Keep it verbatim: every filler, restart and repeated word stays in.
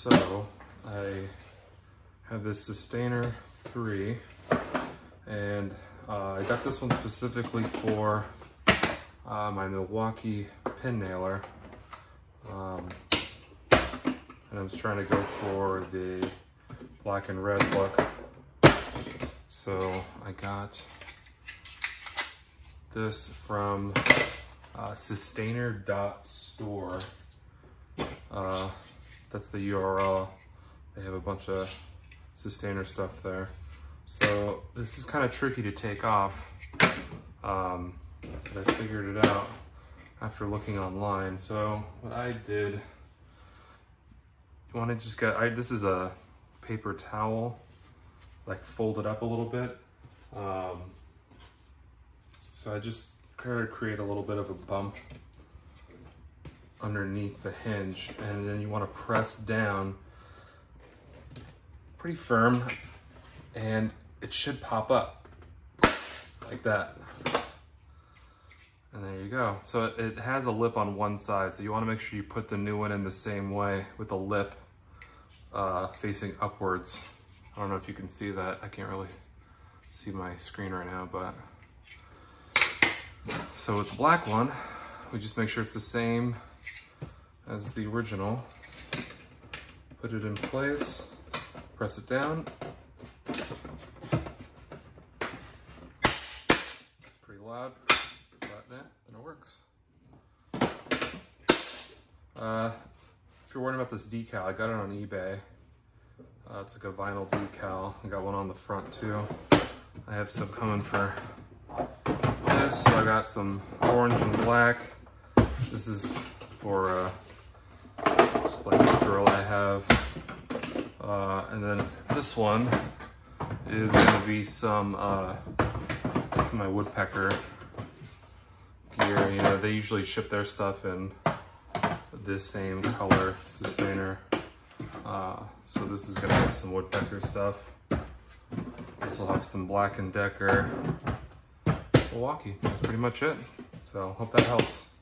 So I have this Systainer three, and uh, I got this one specifically for uh, my Milwaukee pin nailer, um, and I'm just trying to go for the black and red look. So I got this from uh, systainer dot store. Uh, that's the U R L. They have a bunch of Systainer stuff there. So this is kind of tricky to take off, um, but I figured it out after looking online. So what I did, you want to just get, I, this is a paper towel, like folded up a little bit. Um, so I just try to create a little bit of a bump underneath the hinge, and then you want to press down pretty firm, and it should pop up like that. And there you go. So it, it has a lip on one side, so you want to make sure you put the new one in the same way with the lip uh, facing upwards. I don't know if you can see that. I can't really see my screen right now, but so with the black one, we just make sure it's the same as the original. Put it in place, press it down. It's pretty loud, but that, then it works. Uh, if you're worried about this decal, I got it on eBay. Uh, it's like a vinyl decal. I got one on the front too. I have some coming for this. So I got some orange and black. This is for uh, just like the drill I have. Uh, and then this one is going to be some, uh, some of my Woodpecker gear. You know, they usually ship their stuff in this same color Systainer. Uh, so this is going to have some Woodpecker stuff. This will have some Black and Decker Milwaukee. That's pretty much it. So hope that helps.